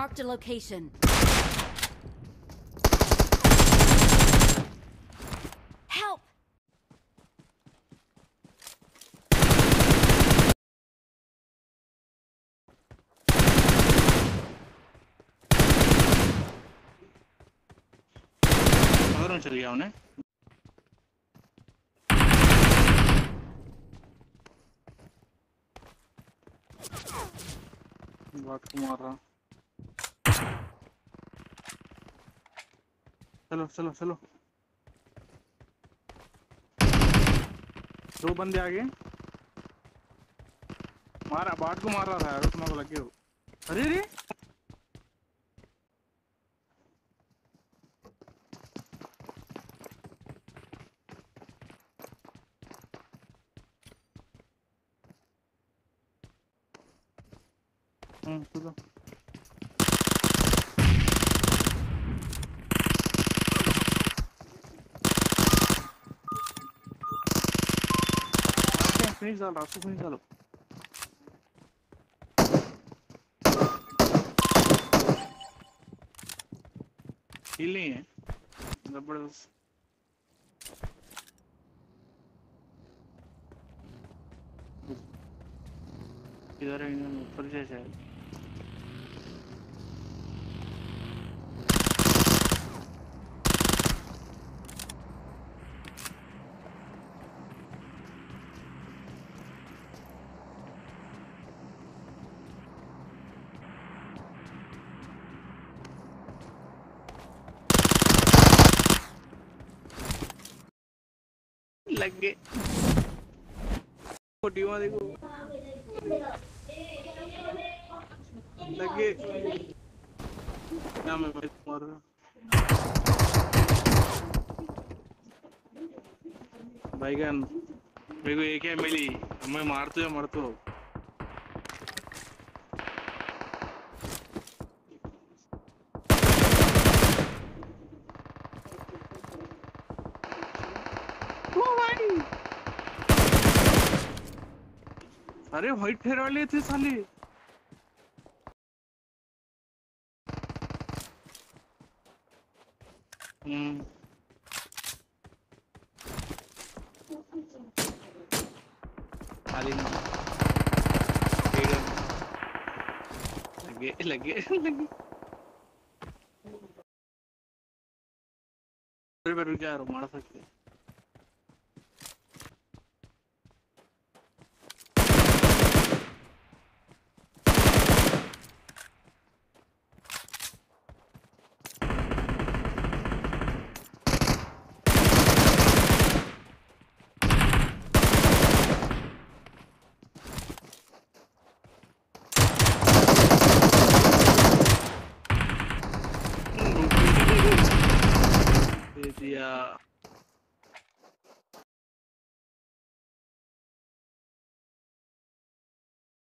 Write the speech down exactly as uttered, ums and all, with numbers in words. Marked a location. Help! Other one should be down, eh? बात को मार रहा। चलो चलो चलो दो बंदे आगे मारा, बाट को मार रहा था यार, उसमें को लगे हो। अरे रे Sudo. Finish dal raha, so finish dalo. Heal nahi hai. Zabardast. Idhar hai na upar jaise hai. लग गए फोटियों देखो लग गए ना मैं भाई मार रहा भाई गन मेरे को एक है मिली मैं मार तो या मर तो अरे व्हाइट फेयर वाले थे साले हम्म साले लगे लगे लगे अरे बेरू क्या रो मार सकते Yeah.